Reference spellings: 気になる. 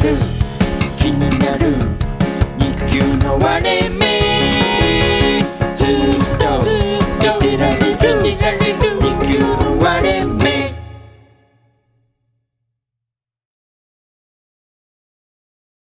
気になる日給の割り目